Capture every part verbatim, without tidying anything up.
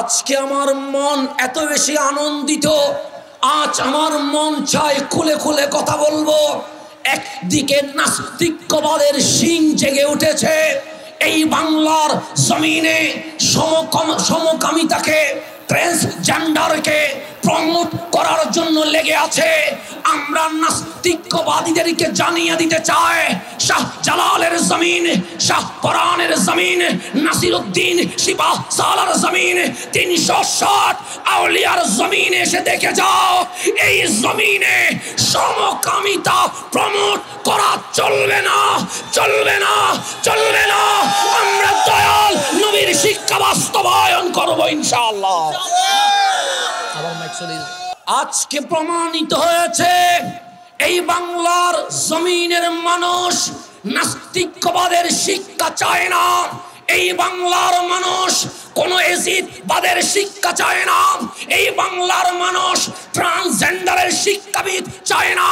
আজকে আমার মন এত বেশি আনন্দিত, আজ আমার মন চায় খুলে খুলে কথা বলবো। একদিকে নাস্তিক্যবাদের শিং জেগে উঠেছে এই বাংলার জমিনে, সমকামিতাকে ট্রান্সজেন্ডারকে প্রমোট করার জন্য লেগে আছে। আমরা নাস্তিক্যবাদীদেরকে জানিয়ে দিতে চাই, শাহ জালালের জমিন, শাহ পরানের জমিন, নাসিরউদ্দিন সিপাহ সালার জমিন, তিনশো ষাট আউলিয়ার জমিনে এসে দেখে যাও, এই জমিনে সমকামিতা প্রমোট করা চলবে না, চলবে না, চলবে না। আমরা দয়াল নবীর শিক্ষা বাস্তবায়ন করবো ইনশাআল্লাহ। আজকে প্রমাণিত হয়েছে এই বাংলার জমিনের মানুষ নাস্তিকবাদের শিক্ষা চায় না, এই বাংলার মানুষ কোন এজিদবাদের শিক্ষা চায় না, এই বাংলার মানুষ ট্রান্সজেন্ডারের শিক্ষাবিদ চায় না,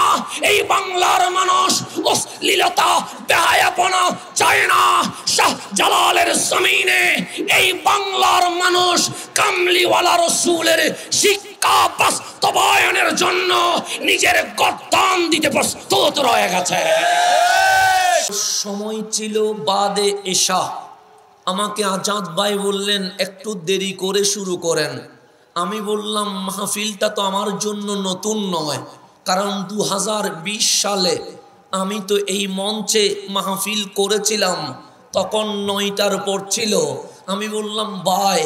এই বাংলার মানুষ অশ্লীলতা বেহায়াপনা চায় না। শাহ জালালের জমিনে এই বাংলার মানুষ কামলিওয়ালা রসুলের শিক্ষা বাস্তবায়নের জন্য নিজের গর্দান দিতে প্রস্তুত রয়ে গেছে। সময় ছিল বাদে এশা, আমাকে আজাদ ভাই বললেন একটু দেরি করে শুরু করেন। আমি বললাম মাহফিলটা তো আমার জন্য নতুন নয়, কারণ দু হাজার বিশ সালে আমি তো এই মঞ্চে মাহফিল করেছিলাম, তখন নয়টার পর ছিল। আমি বললাম ভাই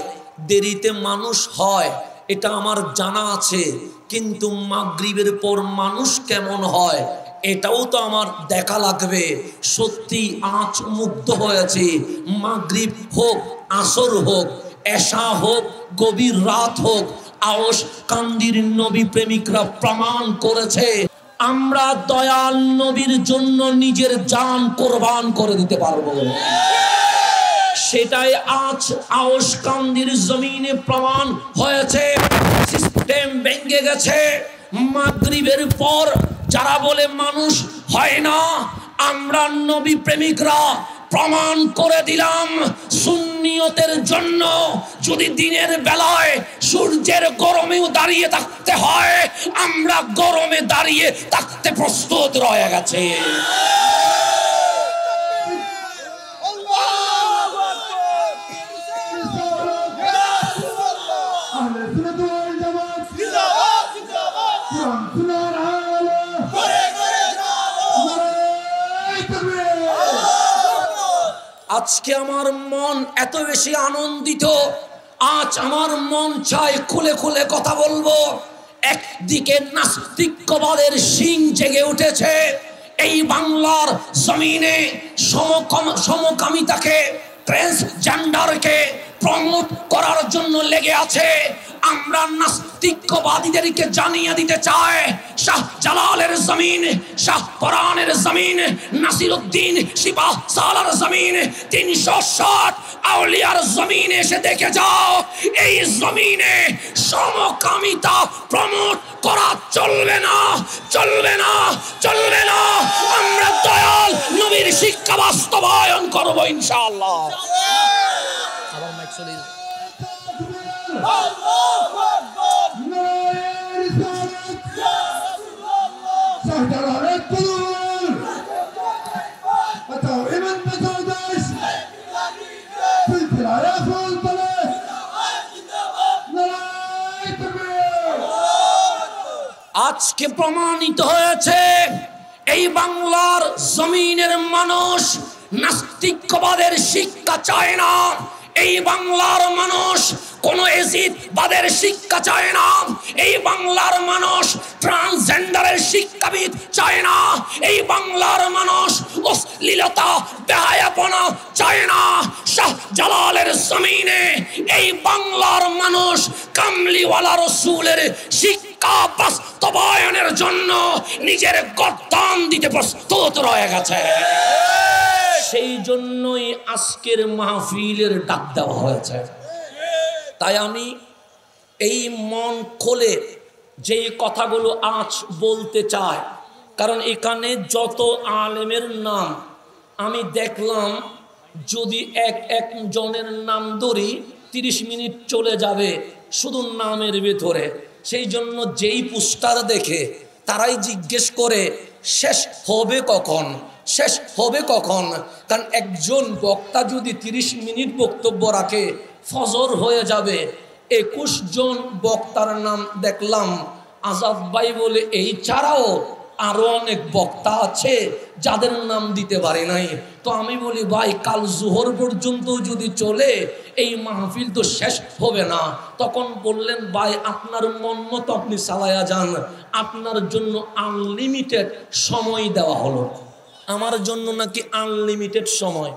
দেরিতে মানুষ হয় এটা আমার জানা আছে, কিন্তু মাগরিবের পর মানুষ কেমন হয় এটাও তো আমার দেখা লাগবে। সত্যি আঁচ মুগ্ধ হয়েছে, মাগরিব হোক, আসর হোক, এশা হোক, গভীর রাত হোক, আওস কান্দির নবী প্রেমিকরা প্রমাণ করেছে আমরা দয়াল নবীর জন্য নিজের জান কোরবান করে দিতে পারবো। সেটাই আজ আওস কান্দির জমিনে প্রমাণ হয়েছে। সিস্টেম ভেঙে গেছে। মাগরিবের পর যারা বলে মানুষ হয় না, আমরা নবী প্রেমিকরা প্রমাণ করে দিলাম সুন্নিয়তের জন্য যদি দিনের বেলায় সূর্যের গরমেও দাঁড়িয়ে থাকতে হয়, আমরা গরমে দাঁড়িয়ে থাকতে প্রস্তুত রয়ে গেছে। আজকে আমার মন এত বেশি আনন্দিত, আজ আমার মন চায় খুলে খুলে কথা বলবো। একদিকে নাস্তিক্যবাদের শিং জেগে উঠেছে এই বাংলার জমিনে, সমকামিতাকে ট্রান্সজেন্ডারকে প্রমোট করার জন্য লেগে আছে। আমরা নাস্তিকবাদীদেরকে জানিয়ে দিতে চাই, শাহ জালালের জমিন, শাহ পরানের জমিন, নাসিরউদ্দিন সিপাহ সালার জমিন, তিনশো ষাট আউলিয়ার জমিনে এসে দেখে যাও, এই জমিনে সমকামিতা প্রমোট করা চলবে না, চলবে না, চলবে না। আমরা দয়াল নবীর শিক্ষা বাস্তবায়ন করবো ইনশাআল্লাহ। আজকে প্রমাণিত হয়েছে এই বাংলার জমিনের মানুষ নাস্তিকবাদের শিক্ষা চায় না, এই বাংলার মানুষ কোন এজিদবাদের শিক্ষা চায় না, এই বাংলার মানুষ ট্রান্সজেন্ডারের শিক্ষাবিদ চায় না, এই বাংলার মানুষ অশ্লীলতা বেহায়াপনা চায় না। শাহ জালালের জমিনে এই বাংলার মানুষ কামলিওয়ালা রসুলের শিক্ষা বাস্তবায়নের জন্য নিজের গর্দান দিতে প্রস্তুত রয়ে গেছে। সেই জন্যই আজকের মাহফিলের ডাক দেওয়া হয়েছে। তাই আমি এই মন খোলে যে কথাগুলো আজ বলতে চাই, কারণ এখানে যত আলেমের নাম আমি দেখলাম, যদি এক এক জনের নাম ধরি তিরিশ মিনিট চলে যাবে শুধু নামের ভিতরে। সেই জন্য যেই পোস্টার দেখে তারাই জিজ্ঞেস করে শেষ হবে কখন, শেষ হবে কখন। কারণ একজন বক্তা যদি তিরিশ মিনিট বক্তব্য রাখে ফজর হয়ে যাবে। একুশ জন বক্তার নাম দেখলাম আজাদ ভাই বলে, এই ছাড়াও আরো অনেক বক্তা আছে যাদের নাম দিতে পারে নাই। তো আমি বলি ভাই কাল জোহর পর্যন্ত যদি চলে এই মাহফিল তো শেষ হবে না। তখন বললেন ভাই আপনার মন মতো আপনি চালায়া যান, আপনার জন্য আনলিমিটেড সময় দেওয়া হলো। আমার জন্য নাকি আনলিমিটেড সময়,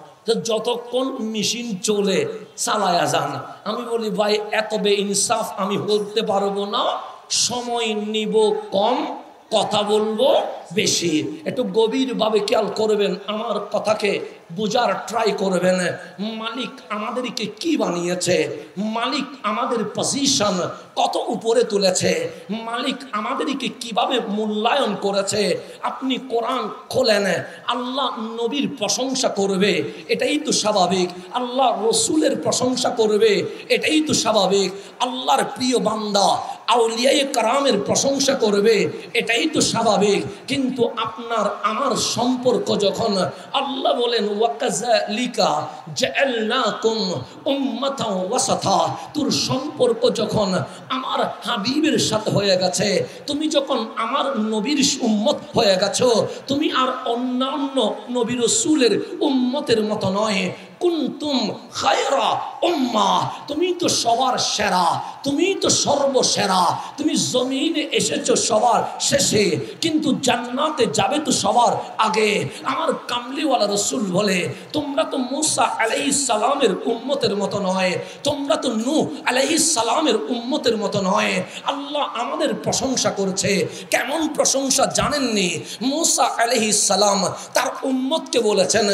যতক্ষণ মেশিন চলে চালায়া যান। আমি বলি ভাই এত বেইনসাফ আমি বলতে পারবো না, সময় নিব কম, কথা বলবো বেশি। একটু গভীরভাবে খেয়াল করবেন, আমার কথাকে বোঝার ট্রাই করবেন। মালিক আমাদেরকে কি বানিয়েছে, মালিক আমাদের পজিশন কত উপরে তুলেছে, মালিক আমাদেরকে কিভাবে মূল্যায়ন করেছে। আপনি কোরআন খোলেন, আল্লাহ নবীর প্রশংসা করবে, এটাই তো স্বাভাবিক। আল্লাহ রসুলের প্রশংসা করবে, এটাই তো স্বাভাবিক। আল্লাহর প্রিয় বান্দা আউলিয়ায়ে কারামের প্রশংসা করবে, এটাই তো স্বাভাবিক। কিন্তু আপনার আমার সম্পর্ক যখন আল্লাহ বলেন ওয়াকাযালিকা জাআলনাকুম উম্মাতাও ওয়াসাতা, তোর সম্পর্ক যখন আমার হাবিবের সাথে হয়ে গেছে, তুমি যখন আমার নবীর উম্মত হয়ে গেছো, তুমি আর অন্যান্য নবী রাসূলের উম্মতের মতো নয়। কুনতুম খায়রা উম্মাহ, তুমি তো সবার সেরা, তুমি তো সর্বসেরা। তুমি জমিনে এসেছো সবার শেষে, কিন্তু জান্নাতে যাবে তো সবার আগে। আমার কামলিওয়ালা রসুল বলে তোমরা তো মুসা আলাইহিস সালামের উম্মতের মতো নয়, তোমরা তো নূহ আলাইহিস সালামের উম্মতের মতো নয়। আল্লাহ আমাদের প্রশংসা করছে, কেমন প্রশংসা জানেননি? মুসা আলাইহিস সালাম তার উম্মতকে বলেছেন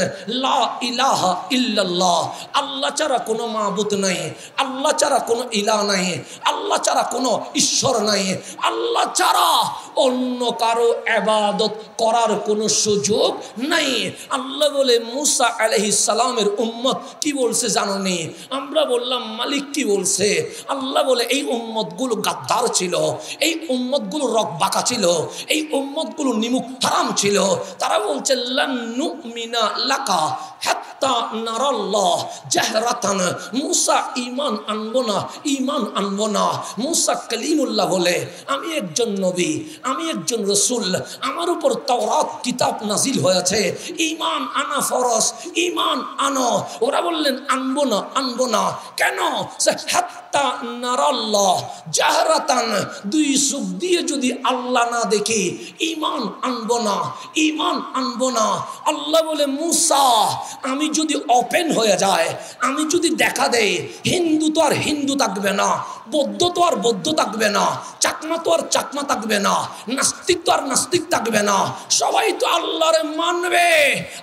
লা ইলাহা ইল্লা, আল্লাহ ছাড়া কোনো মাবুদ নাই, আল্লাহ ছাড়া কোনো ইলাহ নাই, আল্লাহ ছাড়া কোনো ঈশ্বর নাই, আল্লাহ ছাড়া অন্য কারো ইবাদত করার কোনো সুযোগ নাই। আল্লাহ বলে মুসা আলাইহিস সালামের উম্মত কি বলছে জানোনি? আমরা বললাম মালিক কি বলছে? আল্লাহ বলে এই উম্মতগুলো গাদ্দার ছিল, এই উম্মতগুলো রগবাঁকা ছিল, এই উম্মতগুলো নিমুখ হারাম ছিল। তারা বলছে লান নুমিনা লাকা হাত্তা নারাল্লাহ জাহরাতান, মুসা ঈমান আনবো না, ঈমান আনবো না। মুসা কালিমুল্লাহ বলে আমি একজন নবী, আমি একজন রাসূল, আমার উপর তাওরাত কিতাব নাজিল হয়েছে, ঈমান আনা ফরজ, ঈমান আনো। ওরা বললেন আনবো না, আনবো না। কেন? হাত্তা নারাল্লাহ জাহরাতান, দুই চোখ দিয়ে যদি আল্লাহ না দেখি ঈমান আনবো না, ঈমান আনবো না। আল্লাহ বলে মুসা আমি যদি ওপেন হয়ে যায়, আমি যদি দেখা দেই, হিন্দু তো আর হিন্দু থাকবে না, বৌদ্ধ তো আর বৌদ্ধ থাকবে না, চাকমা তো আর চাকমা থাকবে না, নাস্তিক তো আর নাস্তিক থাকবে না, সবাই তো আল্লাহরে মানবে।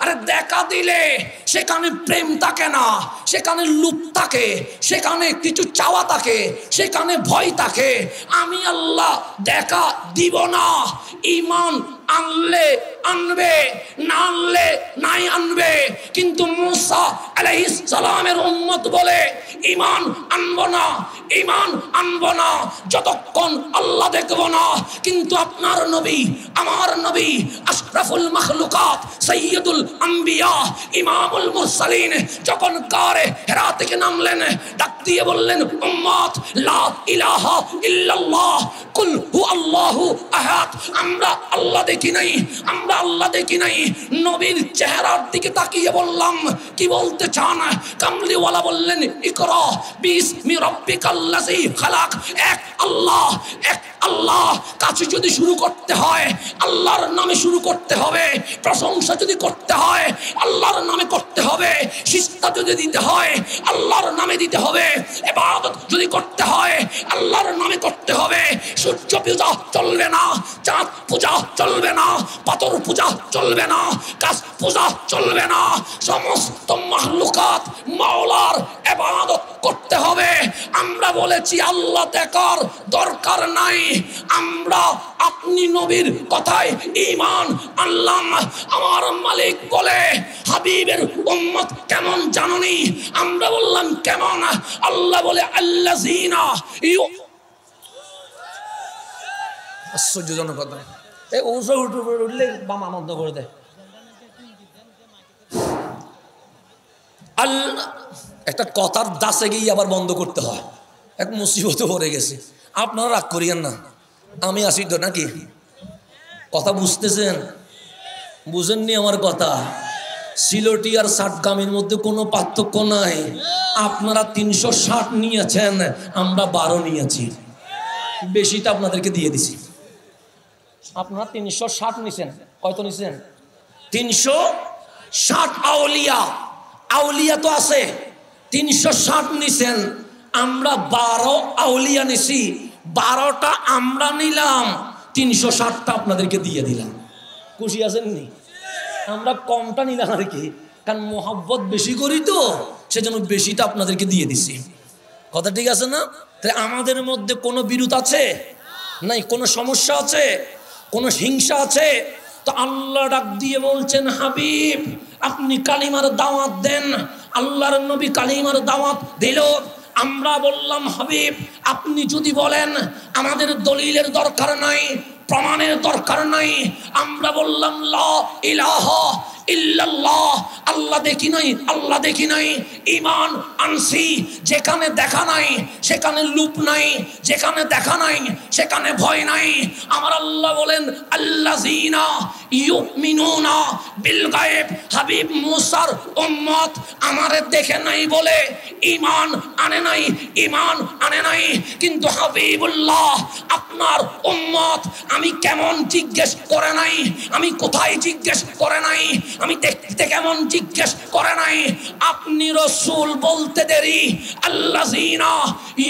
আরে দেখা দিলে সেখানে প্রেম থাকে না, সেখানে লোভ থাকে, সেখানে কিছু চাওয়া থাকে, সেখানে ভয় থাকে। আমি আল্লাহ দেখা দিব না, ঈমান আনলে আনবে, না আনলে নাই আনবে। কিন্তু মুসা আলাইহিস সালামের উম্মত বলে ঈমান আনবো না, ঈমান আনবো না যতক্ষণ আল্লাহ দেখবো না। কিন্তু আপনার নবী, আমার নবী, আশরাফুল মাখলুকাত, সাইয়্যিদুল আম্বিয়া, ইমামুল মুরসালিন যখন গারে হেরা থেকে নামলেন, ডাক দিয়ে বললেন উম্মত লা ইলাহা ইল্লাল্লাহ কুল হুয়াল্লাহু আহাদ। আমরা আল্লাহ দেখি নাই, আমরা আল্লাহ দেখি নাই। নবীর চেহারার দিকে তাকিয়ে বললাম কি বলতে চান? কামলিওয়ালা বললেন ইকরা বিসমি রাব্বিকাল্লাযী খালাক, এক আল্লাহ, এক আল্লাহ। কাছে যদি শুরু করতে হয় আল্লাহর নামে শুরু করতে হবে, প্রশংসা যদি করতে হয় আল্লাহর নামে করতে হবে, সিজদা যদি দিতে হয় আল্লাহর নামে দিতে হবে, ইবাদত যদি করতে হয় আল্লাহর নামে করতে হবে। সূর্য পূজা চলবে না, চাঁদ পূজা চলবে না, পাথর পূজা চলবে না, গাছ পূজা চলবে না, সমস্ত মাখলুকাত মাওলার ইবাদত করতে হবে। আমরা বলেছি আল্লাহ দেখার দরকার নাই, আমরা अपनी नबीर कथाय ईमान अनलाम अमार मलिक बोले हबीबेर उम्मत कैमन जाननी अम्रा बोलम कैमन अल्लाह बोले अल्लाजीना यो अस्सुजुजन पता है ते उसे उठ उठले बाम आमंद कर दे अल ऐसा कतार दासे की यार बंद करते हैं एक मुसीबत हो रही है किसी आप ना रख करिए ना आमी आशीष दो ना कि कथा बुझते से बुझन नहीं हमारे कथा सिलोटी और साठ कामिन मुद्दे कोनो पात्तो कोना है आप मरा तीन सौ साठ नहीं अच्छे हैं अम्बा बारो नहीं अच्छी बेशिता अपना दर के दिए दिसी आप मरा तीन सौ साठ नहीं सें कोई तो नहीं सें तीन सौ साठ आवलिया आवलिया तो आसे तीन सौ साठ नहीं सें अम्बा बारो आवलिया निसी बारोटा आम्रा नीलाम तीन सौ साठ टा अपना दर के दिया दिलाम कुछ यासे नहीं आम्रा कौन टा नीलाम दर के कन मोहब्बत बेशी कोरी तो शेजनो बेशी टा अपना दर के दिया दिसी कौन तरीका यासे ना तेरे आमादेर मोद्दे कोनो विरुद्ध आचे नहीं कोनो समस्या आचे कोनो हिंसा आचे तो अल्लाह रख दिए बोलचेन हबीब अपनी कालीमार दावत देन अल्लाह रन्नो भी कालीमार दावत दिलो আমরা বললাম হাবিব আপনি যদি বলেন আমাদের দলিলের দরকার নাই প্রমাণের দরকার নাই আমরা বললাম লা ইলাহা ইল্লাল্লাহ আল্লাহ দেখি নাই আল্লাহ দেখি নাই ঈমান আনছি যেখানে দেখা নাই সেখানে লুপ নাই যেখানে দেখা নাই সেখানে ভয় নাই আমার আল্লাহ বলেন আল্লাযিনা ইউমিনুনা বিল গায়েব হাবিব মুসার উম্মত আমারে দেখে নাই বলে ঈমান আনে নাই ঈমান আনে নাই কিন্তু হাবিবুল্লাহ আপনার উম্মত আমি কেমন জিজ্ঞেস করে নাই আমি কোথায় জিজ্ঞেস করে নাই আমি দেখতে কেমন জিজ্ঞেস করে নাই আপনি রাসূল বলতে দেরি আল্লাযিনা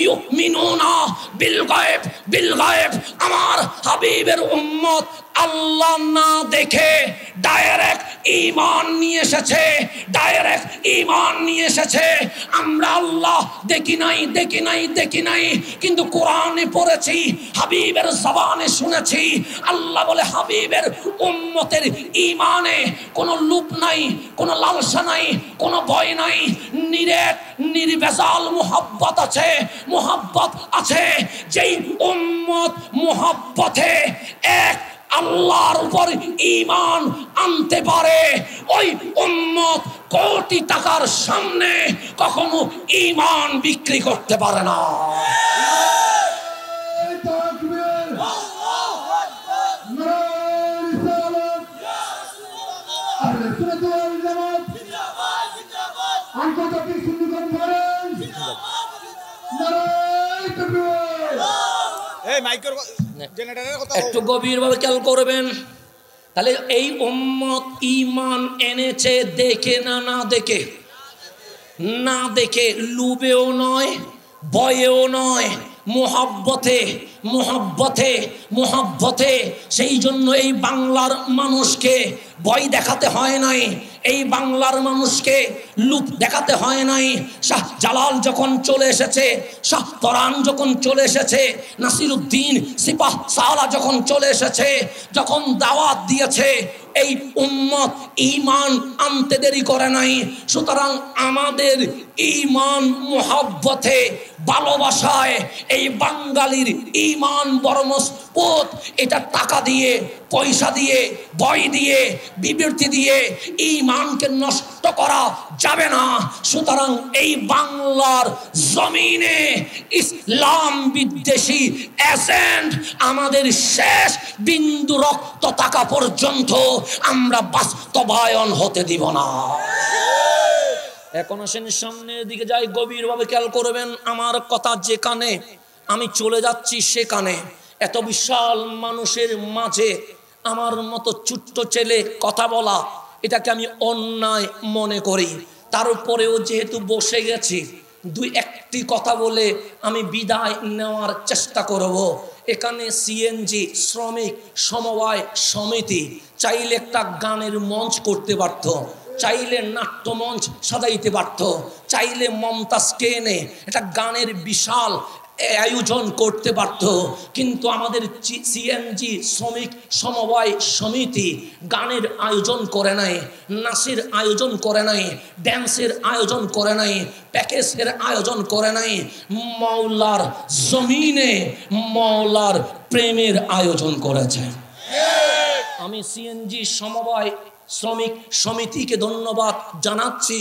ইউমিনুনা বিল গায়েব বিল গায়েব আমার হাবিবের উম্মত আল্লাহ না দেখে ডাইরেক্ট ঈমান নিয়ে এসেছে ডাইরেক্ট ঈমান নিয়ে এসেছে আমরা আল্লাহ দেখি নাই দেখি নাই দেখি নাই কিন্তু কোরআনে পড়েছি হাবিবের জবানে শুনেছি আল্লাহ বলে হাবিবের উম্মতের ঈমানে কোনো লুপ নাই কোনো লালসা নাই কোনো ভয় নাই নিরেট নির্বেজাল মুহাব্বত আছে মুহাব্বত আছে যেই উম্মত মুহাব্বতে এক আল্লাহর উপর ঈমান আনতে পারে ওই উম্মত কোটি টাকার সামনে কখনো ঈমান বিক্রি করতে পারে না একটু গভীরভাবে খেয়াল করবেন তাহলে এই উম্মত ঈমান এনেছে দেখে না না দেখে না দেখে লুবেও নয় ভয়েও নয় মোহাব্বতে মোহাব্বতে মোহাব্বতে সেই জন্য এই বাংলার মানুষকে ভয় দেখাতে হয় নাই এই বাংলার মানুষকে লুপ দেখাতে হয় নাই শাহ জালাল যখন চলে এসেছে শাহ তরান যখন চলে এসেছে নাসিরউদ্দিন সিপাহ সালা যখন চলে এসেছে যখন দাওয়াত দিয়েছে এই উম্মত ঈমান আনতে দেরি করে নাই সুতরাং আমাদের ঈমান মুহাব্বতে ভালোবাসায় এই বাঙালির ঈমান বড় মজবুত এটা টাকা দিয়ে পয়সা দিয়ে ভয় দিয়ে বিবৃতি দিয়ে ঈমানকে নষ্ট করা যাবে না সুতরাং এই বাংলার জমিনে ইসলাম বিদ্বেষী এজেন্ট আমাদের শেষ বিন্দু রক্ত টাকা পর্যন্ত আমরা বাস্তবায়ন হতে দিব না এখন আসেন সামনের দিকে যাই গভীরভাবে খেয়াল করবেন আমার কথা যেখানে আমি চলে যাচ্ছি সেখানে এত বিশাল মানুষের মাঝে আমার মতো ছোট্ট ছেলে কথা বলা এটাকে আমি অন্যায় মনে করি তারপরেও যেহেতু বসে গেছি দুই একটি কথা বলে আমি বিদায় নেওয়ার চেষ্টা করব এখানে সিএনজি শ্রমিক সমবায় সমিতি চাইলে একটা গানের মঞ্চ করতে পারত চাইলে নাট্যমঞ্চ সাজাইতে পারত চাইলে মমতাজকে এনে একটা গানের বিশাল আয়োজন করতে পারত, কিন্তু আমাদের সিএনজি শ্রমিক সমবায় সমিতি গানের আয়োজন করে নাই, নাচের আয়োজন করে নাই, ড্যান্সের আয়োজন করে নাই, প্যাকেজের আয়োজন করে নাই, মাওলার জমিনে মাওলার প্রেমের আয়োজন করেছে। আমি সিএনজি সমবায় শ্রমিক সমিতিকে ধন্যবাদ জানাচ্ছি,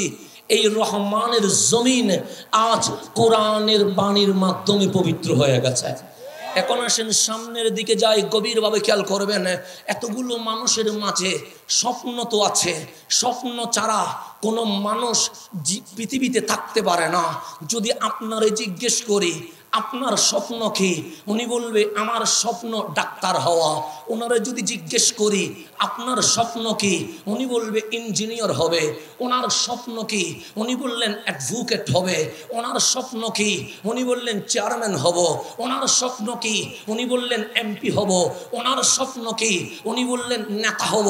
এই রহমানের জমিন আজ কোরআনের বাণীর মাধ্যমে পবিত্র হয়ে গেছে। এখন আসেন সামনের দিকে যাই, গভীরভাবে খেয়াল করবেন। এতগুলো মানুষের মাঝে স্বপ্ন তো আছে, স্বপ্ন ছাড়া কোনো মানুষ পৃথিবীতে থাকতে পারে না। যদি আপনারে জিজ্ঞেস করি আপনার স্বপ্ন কি, উনি বলবে আমার স্বপ্ন ডাক্তার হওয়া। ওনারা যদি জিজ্ঞেস করি আপনার স্বপ্ন কি, উনি বলবে ইঞ্জিনিয়ার হবে। ওনার স্বপ্ন কি, উনি বললেন অ্যাডভোকেট হবে। ওনার স্বপ্ন কি, উনি বললেন চেয়ারম্যান হব। ওনার স্বপ্ন কি, উনি বললেন এমপি হব। ওনার স্বপ্ন কি, উনি বললেন নেতা হব।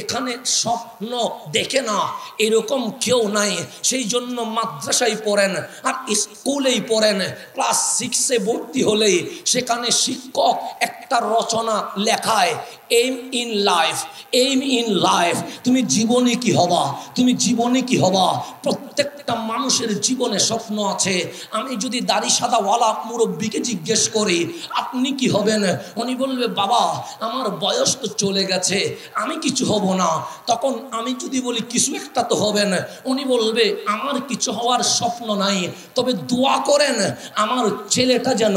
এখানে স্বপ্ন দেখে না এরকম কেউ নাই। সেই জন্য মাদ্রাসায় পড়েন আর স্কুলেই পড়েন, ক্লাস সিক্সে ভর্তি হলেই সেখানে শিক্ষক একটা রচনা লেখায়, aim in life, aim in life, তুমি জীবনে কি হবা, তুমি জীবনে কি হবা। প্রত্যেকটা মানুষের জীবনে স্বপ্ন আছে। আমি যদি দাড়ি সাদাওয়ালা মুরব্বীকে জিজ্ঞেস করি আপনি কি হবেন, উনি বলবে বাবা আমার বয়স তো চলে গেছে, আমি কিছু হব না। তখন আমি যদি বলি কিছু একটা তো হবেন, উনি বলবে আমার কিছু হওয়ার স্বপ্ন নাই, তবে দোয়া করেন আমার ছেলেটা যেন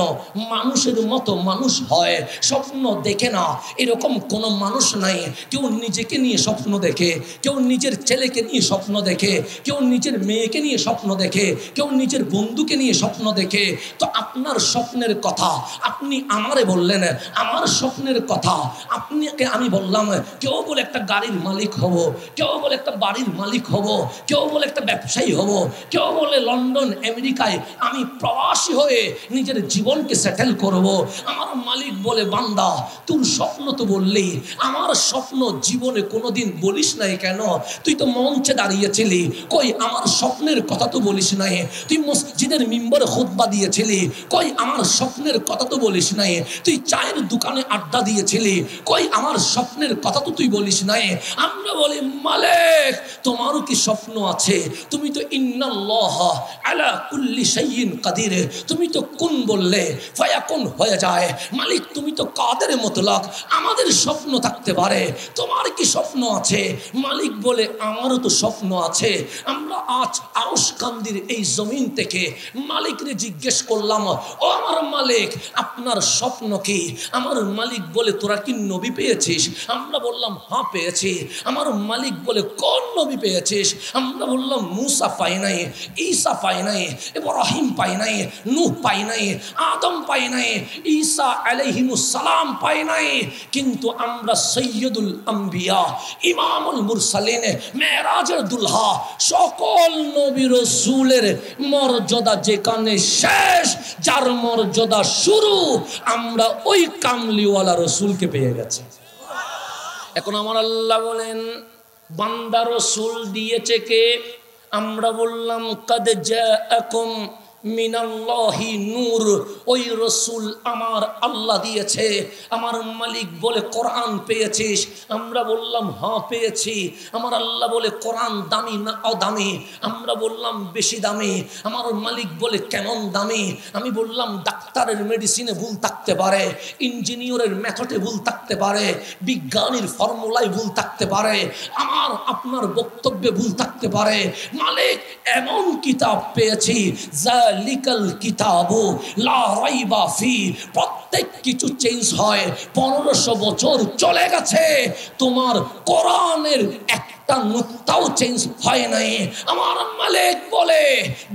মানুষের মতো মানুষ হয়। স্বপ্ন দেখে না এরকম কোনো মানুষ নাই। কেউ নিজেকে নিয়ে স্বপ্ন দেখে, কেউ নিজের ছেলেকে নিয়ে স্বপ্ন দেখে, কেউ নিজের মেয়েকে নিয়ে স্বপ্ন দেখে, কেউ নিজের বন্ধুকে নিয়ে স্বপ্ন দেখে। তো আপনার স্বপ্নের কথা আপনি আমারে বললেন, আমার স্বপ্নের কথা আপনাকে আমি বললাম। কেউ বলে একটা গাড়ির মালিক হব, কেউ বলে একটা বাড়ির মালিক হব, কেউ বলে একটা ব্যবসায়ী হব, কেউ বলে লন্ডন আমেরিকায় আমি প্রবাসী হয়ে নিজের জীবনকে সেটেল করব। আমার মালিক বলে বান্দা তোর স্বপ্ন তো বললি, আমার স্বপ্ন জীবনে কোনোদিন বলিস নাই কেন? তুই তো মঞ্চে দাঁড়িয়েছিলি, কই আমার স্বপ্নের কথা তো বলিস নাই। তুই মসজিদের মিম্বরে খুতবা দিয়েছিলি, কই আমার স্বপ্নের কথা তো বলিস নাই। তুই চায়ের দোকানে আড্ডা দিয়েছিলি, কই আমার স্বপ্নের কথা তো তুই বলিস নাই। আমরা বলি মালিক তোমারও কি স্বপ্ন আছে, তুমি তো ইন্নাল্লাহা আলা কুল্লি শাইইন কাদির, তুমি তো কোন বললে ফায়াকুন হয়ে যায়। মালিক তুমি তো কাদের মুতলাক, আমাদের স্বপ্ন থাকতে পারে, তোমার কি স্বপ্ন আছে? মালিক বলে আমারও তো স্বপ্ন আছে। আমরা আজ আউশকান্দির এই জমিন থেকে মালিককে জিজ্ঞেস করলাম, ও আমার মালিক আপনার স্বপ্ন কি? আমার মালিক বলে তোরা কি নবী পেয়েছিস? আমরা বললাম হ্যাঁ পেয়েছি। আমার মালিক বলে কোন নবী পেয়েছিস? আমরা বললাম মুসা পাই নাই, ঈসা পাই নাই, ইব্রাহিম পাই নাই, নূহ পাই নাই, আদম পাই নাই, ঈসা আলাইহিমুস সালাম পাই নাই, কিন্তু আমরা সৈয়দুল আম্বিয়া, ইমামুল মুরসালিন, মেরাজের দুলহা, সকল নবী রাসূলের মর্যাদা যেখানে শেষ, যার মর্যাদা শুরু, আমরা ওই কামলিওয়ালা রাসূলকে পেয়ে গেছি। এখন আমার আল্লাহ বলেন বান্দা রাসূল দিয়েছে কে? আমরা বললাম কাদ জাআকুম মিনাল্লাহি নূর, ওই রাসূল আমার আল্লাহ দিয়েছে। আমার মালিক বলে কোরআন পেয়েছিস? আমরা বললাম হ্যাঁ পেয়েছি। আমার আল্লাহ বলে কোরআন দামি না অদামি? আমরা বললাম বেশি দামি। আমার মালিক বলে কেমন দামি? আমি বললাম ডাক্তারের মেডিসিনে ভুল থাকতে পারে, ইঞ্জিনিয়ারের মেথডে ভুল থাকতে পারে, বিজ্ঞানীর ফর্মুলায় ভুল থাকতে পারে, আমার আপনার বক্তব্যে ভুল থাকতে পারে। মালিক এমন কিতাব পেয়েছি যা লিকাল কিতাবু লা রাইবা ফি, প্রত্যেক কিছু চেঞ্জ হয়। পনেরোশো বছর চলে গেছে, তোমার কোরআনের একটা নুক্তাও চেঞ্জ হয় নাই। আমার মালিক বলে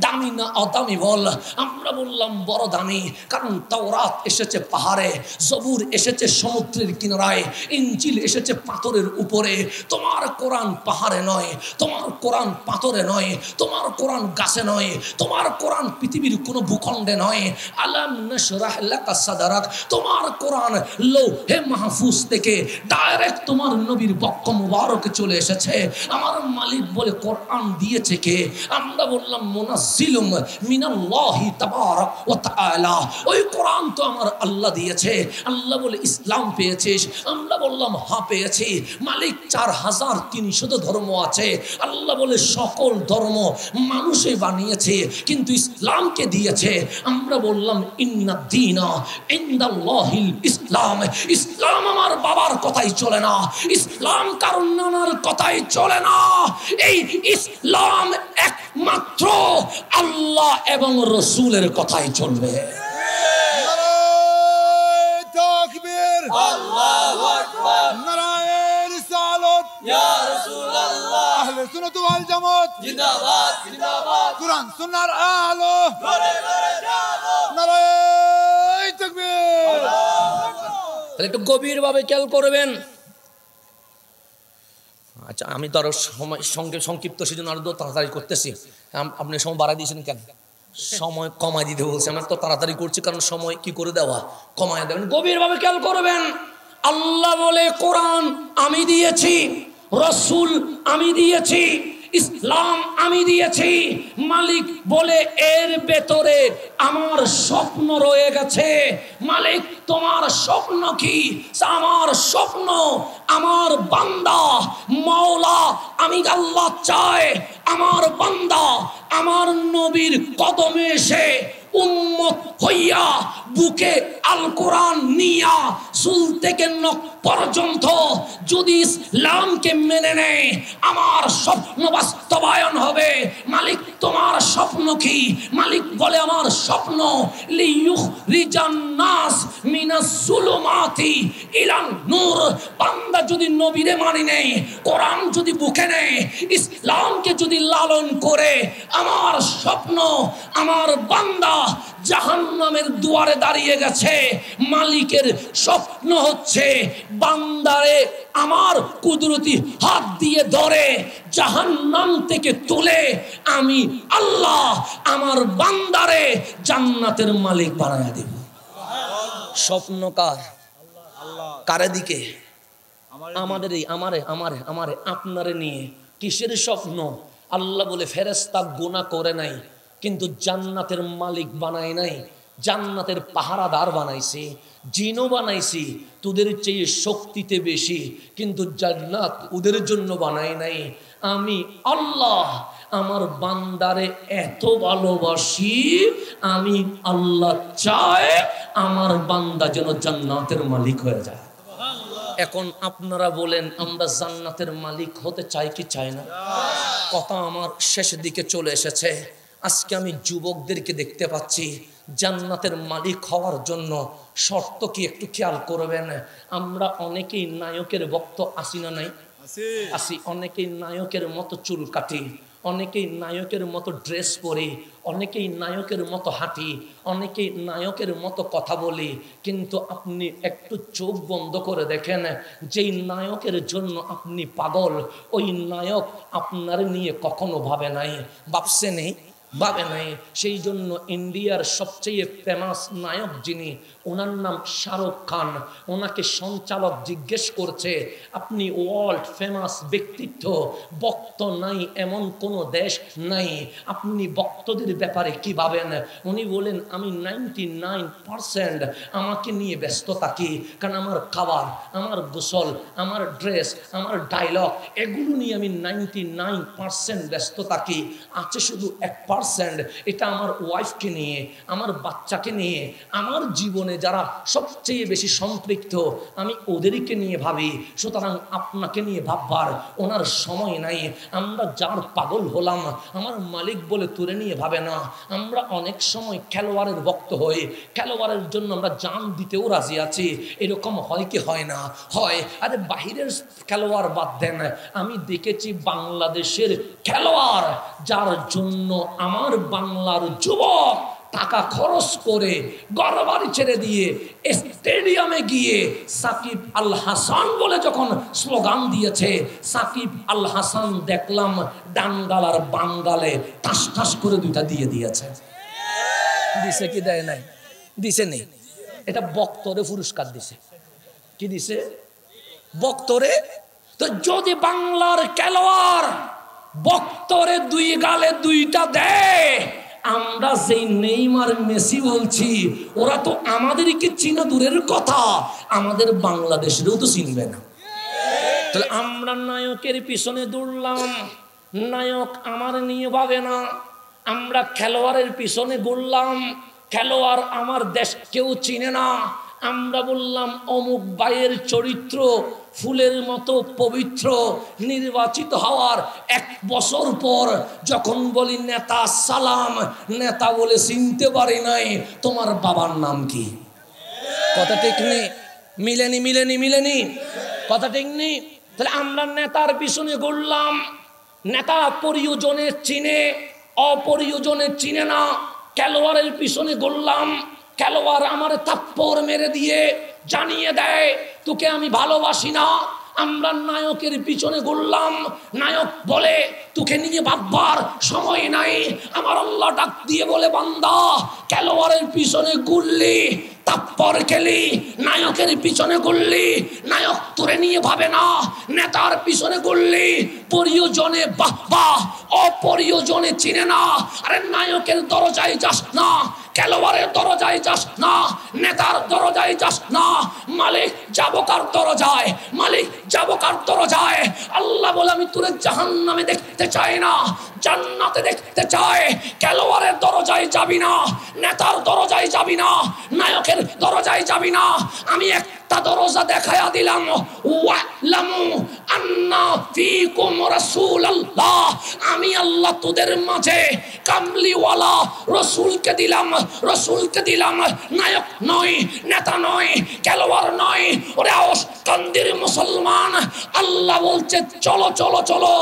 দামি না অদামি বল? আমরা বললাম বড় দামি, কারণ তাওরাত এসেছে পাহাড়ে, জবুর এসেছে সমুদ্রের কিনারায়, ইঞ্জিল এসেছে পাথরের উপরে। তোমার কোরআন পাহাড়ে নয়, তোমার কোরআন পাথরে নয়, তোমার কোরআন গাছে নয়, তোমার কোরআন পৃথিবীর কোনো ভূখণ্ডে নয়। আলাম নাশরাহ লাকা সাদরাক, তোমার কোরআন লৌহে মাহফুজ থেকে ডাইরেক্ট তোমার নবীর বক্ষ মুবারকে চলে এসেছে। আমার মালিক বলে কোরআন দিয়েছে কে? আমরা বললাম মুনাজ্জিলুম মিনাল্লাহি তাবারাক ওয়া তাআলা, ওই কোরআন তো আমার আল্লাহ দিয়েছে। আল্লাহ বলে ইসলাম পেয়েছিস? আমরা বললাম হ্যাঁ পেয়েছি। মালিক চার হাজার তিনশো ধর্ম আছে। আল্লাহ বলে সকল ধর্ম মানুষে বানিয়েছে কিন্তু ইসলামকে দিয়েছে। আমরা বললাম ইন্না দীনা ইনদাল্লাহিল ইসলাম, ইসলাম আমার বাবার কথাই চলে না, ইসলাম কারণ নানার কথাই চলে না, এই ইসলাম একমাত্র আল্লাহ এবং রসুলের কথাই চলবে। একটু গভীর ভাবে খেয়াল করবেন। আচ্ছা, আমি তো আরো সময় সংক্ষিপ্ত, সেজন্য আরো তাড়াতাড়ি করতেছি। আপনি সময় বাড়া দিয়েছেন কেন? সময় কমায় দিতে বলছে, আমার তো তাড়াতাড়ি করছি কারণ সময় কি করে দেওয়া, কমায় দেবেন। গভীর ভাবে খেয়াল করবেন, আল্লাহ বলে কোরআন আমি দিয়েছি, রসুল আমি দিয়েছি, ইসলাম আমি দিয়েছি। মালিক বলে এর ভেতরে আমার স্বপ্ন রয়ে গেছে। মালিক তোমার স্বপ্ন কি? আমার স্বপ্ন আমার বান্দা মাওলা আমি আল্লাহ চাই আমার বান্দা আমার নবীর কদমে এসে উম্মত হইয়া বুকে আল কোরআন নিয়া চুল থেকে নখ পর্যন্ত যদি ইসলামকে মেনে নেয় আমার স্বপ্ন বাস্তবায়ন হবে। মালিক তোমার স্বপ্ন কি? মালিক বলে আমার স্বপ্ন লিইখরিজান নাস মিনাস সুলুমাতি ইলান নূর। বান্দা যদি নবীরে মানে নেয়, কোরআন যদি বুকে নেয়, ইসলামকে যদি লালন করে, আমার স্বপ্ন আমার বান্দা জাহান্নামের দুয়ারে দাঁড়িয়ে গেছে। মালিকের স্বপ্ন হচ্ছে বান্দারে আমার কুদরতি হাত দিয়ে ধরে জাহান্নাম থেকে তুলে আমি আল্লাহ আমার বান্দারে জান্নাতের মালিক বানায়া দেব। স্বপ্ন কার? কার দিকে? আমাদের আমারে আমারে আমারে আপনারে নিয়ে। কিসের স্বপ্ন? আল্লাহ বলে ফেরেশতা গুনাহ করে নাই কিন্তু জান্নাতের মালিক বানায় নাই, জান্নাতের পাহারাদার বানাইছে, জিনও বানাইছি তোদের চেয়ে শক্তিতে বেশি, কিন্তু জান্নাত ওদের জন্য বানায় নাই। আমি আল্লাহ আমার বান্দারে এত ভালোবাসি, আমি আল্লাহ চাই আমার বান্দা যেন জান্নাতের মালিক হয়ে যায়। এখন আপনারা বলেন আমরা জান্নাতের মালিক হতে চাই কি চাই না? কথা আমার শেষ দিকে চলে এসেছে। আজকে আমি যুবকদেরকে দেখতে পাচ্ছি জান্নাতের মালিক হওয়ার জন্য শর্ত কি একটু খেয়াল করবেন। আমরা অনেকেই নায়কের ভক্ত আসি না? নাই আসি। অনেকেই নায়কের মতো চুল কাটি, অনেকেই নায়কের মতো ড্রেস পরি, অনেকেই নায়কের মতো হাঁটি, অনেকেই নায়কের মতো কথা বলি, কিন্তু আপনি একটু চোখ বন্ধ করে দেখেন যেই নায়কের জন্য আপনি পাগল ওই নায়ক আপনার নিয়ে কখনো ভাবে নাই, ভাবছে নেই ভাবে নাই। সেই জন্য ইন্ডিয়ার সবচেয়ে ফেমাস নায়ক যিনি, ওনার নাম শাহরুখ খান, ওনাকে সঞ্চালক জিজ্ঞেস করছে আপনি ওয়ার্ল্ড ফেমাস ব্যক্তিত্ব, ভক্ত নাই এমন কোনো দেশ নাই, আপনি ভক্তদের ব্যাপারে কি ভাবেন? উনি বলেন আমি নাইনটি নাইন পারসেন্ট আমাকে নিয়ে ব্যস্ত থাকি, কারণ আমার খাবার, আমার গোসল, আমার ড্রেস, আমার ডায়লগ এগুলো নিয়ে আমি নাইনটি নাইন পারসেন্ট ব্যস্ত থাকি, আছে শুধু এক পার্সেন্ট এটা আমার ওয়াইফকে নিয়ে, আমার বাচ্চাকে নিয়ে, আমার জীবনে যারা সবচেয়ে বেশি সম্পৃক্ত আমি ওদেরকে নিয়ে ভাবি, সুতরাং আপনাকে নিয়ে ভাববার ওনার সময় নাই। আমরা যার পাগল হলাম আমার মালিক বলে তুলে নিয়ে ভাবে না। আমরা অনেক সময় খেলোয়াড়ের ভক্ত হই, খেলোয়াড়ের জন্য আমরা জান দিতেও রাজি আছি। এরকম হয় কি হয় না? হয়। আরে বাহিরের খেলোয়াড় বাদ দেন, আমি দেখেছি বাংলাদেশের খেলোয়াড় যার জন্য আমার বাংলার যুবক টাকা খরচ করে ঘরবাড়ি ছেড়ে দিয়ে স্টেডিয়ামে গিয়ে সাকিব আল হাসান বলে যখন স্লোগান দিয়েছে, সাকিব আল হাসান দেখলাম ডাঙ্গাল আর বাঙ্গালে ঠাস ঠাস করে দুইটা দিয়ে দিয়েছে। দিছে কি দেয় নাই? দিছে নেই। এটা বক্তরে পুরস্কার দিছে। কি দিছে? বক্তরে। তো যদি বাংলার খেলোয়াড় বক্তরে দুই গালে দুইটা দেয়, আমরা যেই নেইমার মেসি বলছি ওরা তো আমাদেরকে চিনা দূরের কথা, আমাদের বাংলাদেশেরও তো চিনবে না। তাহলে আমরা নায়কের পিছনে দৌড়লাম, নায়ক আমার নিয়ে ভাবে না। আমরা খেলোয়াড়ের পিছনে ঘুরলাম, খেলোয়াড় আমার দেশকেও চিনে না। আমরা বললাম অমুক ভাইয়ের চরিত্র ফুলের মতো পবিত্র, নির্বাচিত হওয়ার এক বছর পর যখন বলি নেতা সালাম, নেতা বলে চিনতে পারি নাই তোমার বাবার নাম কি। কথা ঠিক নেই, মিলেনি মিলেনি মিলেনি কথা ঠিক নেই। তাহলে আমরা নেতার পিছনে ঘুরলাম, নেতা পরিয়োজনে চিনে, অপরিয়োজনে চিনে না। খেলোয়াড়ের পিছনে ঘুরলাম, খেলোয়াড় আমার থাপ্পড় মেরে দিয়ে জানিয়ে দেয় তোকে আমি ভালোবাসি না। আমরা নায়কের পিছনে ঘুরলাম, নায়ক বলে তোকে নিয়ে ভাববার সময় নাই। আমার আল্লাহ ডাক দিয়ে বলে বান্দা, খেলোয়াড়ের পিছনে ঘুরলি, থাপ্পড় খেলি, নায়কের পিছনে ঘুরলি, নায়ক তোরে নিয়ে ভাবে না। নেতার পিছনে ঘুরলি, পরিয়োজনে বাহ বাহ, অপরিয়োজনে চিনে না। আরে নায়কের দরজায় যাস না, খেলোয়াড়ের দরজায় যাস না, নেতার দরজায় যাস না, মালিক যাবকার দরজায়, মালিক যাবকার দরজায়। আল্লাহ বলে আমি তোরে জাহান্নামে দেখতে চাই না, জান্নাতে দেখতে চাই। খেলোয়াড়ের দরজায় যাবি না, নেতার দরজায় যাবি না, নায়কের দরজায় যাবি না। আমি একটা দরজা দেখায়া দিলাম, ওয়ালামু আন্না ফীকুম রাসূলুল্লাহ, আমি আল্লাহ তোদের মাঝে কামলিওয়ালা রসুলকে দিলাম, রসুলকে দিলাম। নায়ক নয়, নেতা নয়, খেলোয়াড় নয়। ওরে আওশকান্দির মুসলমান, আল্লাহ বলছে চলো চলো চলো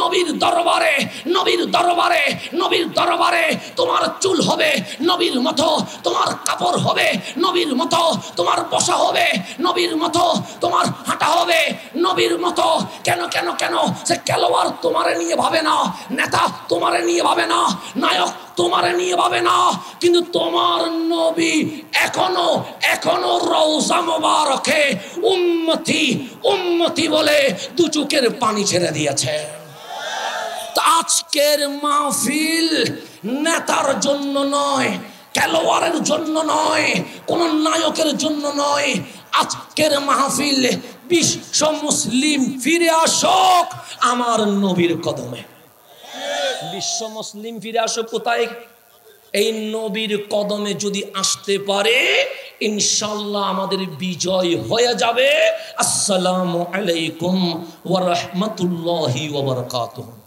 নবীর দরবারে, নবীর দরবারে, নবীর দরবারে। তোমার চুল হবে নবীর মতো, তোমার কাপড় হবে নবীর মতো, তোমার বসা হবে নবীর মতো, তোমার হাঁটা হবে নবীর মতো। কেন কেন কেন সে খেলোয়াড় তোমারে নিয়ে ভাবে না, নেতা তোমারে নিয়ে ভাবে না, নায়ক তোমারে নিয়ে ভাবে না, কিন্তু তোমার নবী এখনো এখনো রওজা মোবারকে উম্মতি উম্মতি বলে দু চোখের পানি ছেড়ে দিয়েছে। আজকের মাহফিল নেতার জন্য নয়, খেলোয়াড়ের জন্য নয়, কোন নায়কের জন্য নয়। আজকের মাহফিল বিশ্ব মুসলিম ফিরে আসুক আমার নবীর কদমে, বিশ্ব মুসলিম ফিরে আসুক। কোথায়? এই নবীর কদমে যদি আসতে পারে ইনশাআল্লাহ আমাদের বিজয় হয়ে যাবে। আসসালামু আলাইকুম ওয়া রাহমাতুল্লাহি ওয়া বারাকাতুহু।